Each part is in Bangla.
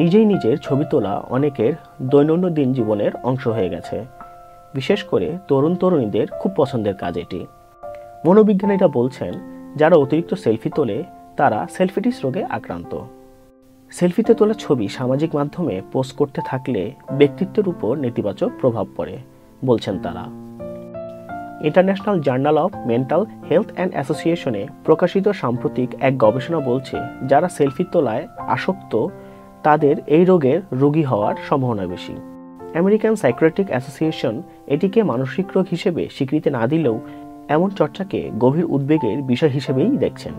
নিজেই নিজের ছবি তোলা অনেকের দৈনন্দিন জীবনের অংশ হয়ে গেছে। বিশেষ করে তরুণ তরুণীদের খুব পছন্দের কাজ এটি। মনোবিজ্ঞানীরা বলছেন যারা অতিরিক্ত সেলফি তোলে তারা সেলফিটিস রোগে আক্রান্ত। সেলফিতে তোলা ছবি সামাজিক মাধ্যমে পোস্ট করতে থাকলে ব্যক্তিত্বের উপর নেতিবাচক প্রভাব পড়ে বলছেন তারা। International journal of mental health and অ্যাসোসিয়েশনে প্রকাশিত সাম্প্রতিক এক গবেষণা বলছে যারা সেলফি তোলায় আসক্ত তাদের এই রোগের রোগী হওয়ার সম্ভাবনা বেশি। আমেরিকান সাইকিয়াট্রিক অ্যাসোসিয়েশন এটিকে মানসিক রোগ হিসেবে স্বীকৃতি না দিলেও এমন চর্চাকে গভীর উদ্বেগের বিষয় হিসেবেই দেখছেন।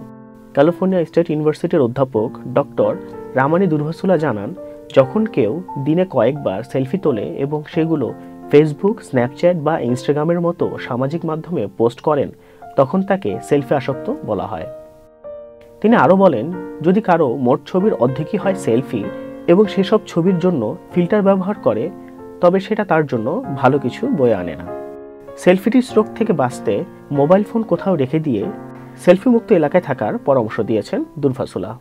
ক্যালিফোর্নিয়া স্টেট ইউনিভার্সিটির অধ্যাপক ডক্টর রামানি দুর্ভাসুলা জানান, যখন কেউ দিনে কয়েকবার সেলফি তোলে এবং সেগুলো ফেসবুক, স্ন্যাপচ্যাট বা ইনস্টাগ্রামের মতো সামাজিক মাধ্যমে পোস্ট করেন তখন তাকে সেলফি আসক্ত বলা হয়। তিনি আরও বলেন, যদি কারো মোট ছবির অর্ধেকই হয় সেলফি এবং সেসব ছবির জন্য ফিল্টার ব্যবহার করে তবে সেটা তার জন্য ভালো কিছু বয়ে আনে না। সেলফিটিস রোগ থেকে বাঁচতে মোবাইল ফোন কোথাও রেখে দিয়ে সেলফি মুক্ত এলাকায় থাকার পরামর্শ দিয়েছেন দুর্ভাসুলা।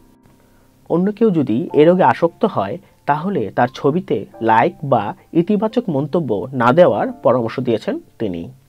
অন্য কেউ যদি এ রোগে আসক্ত হয় তাহলে তার ছবিতে লাইক বা ইতিবাচক মন্তব্য না দেওয়ার পরামর্শ দিয়েছেন তিনি।